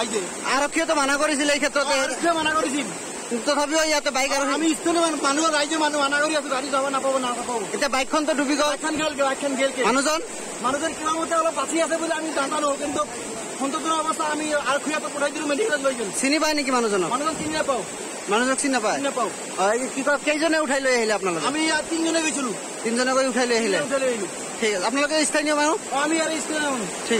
আইজে আৰক্ষীয়ে তো মানা কৰিছিল এই ক্ষেত্ৰতে আৰক্ষীয়ে মানা কৰিছিল তথাপিও ইয়াতে বাইক আৰু আমি ইস্তলে মানুহ ৰাইজে মানুহ মানা কৰি আছে গাড়ী যাব নাপাব এটা বাইকখন তো ডুবি গল এখন গেলকে মানুহজন কিমানতে অলপ বাছি আছে বুলি আমি জানো কিন্তু সন্ততৰ অৱস্থা আমি আৰক্ষীয়ে তো পঠাই দিলো মেডিকেলত লৈ গল চিনি পায় নেকি মানুহজন চিনি নাপাও মানুষক চিনি নাপাও কেইজনে উঠাই লৈ আহিলে আপোনালোকে আমি তিনজনে গৈছিলো তিনজনে গৈ উঠাই লৈ আহিলে ঠিক আছে আপোনালোকে স্থানীয় মানুহ আমি আৰু স্থানীয় মানুহ ঠিক আছে।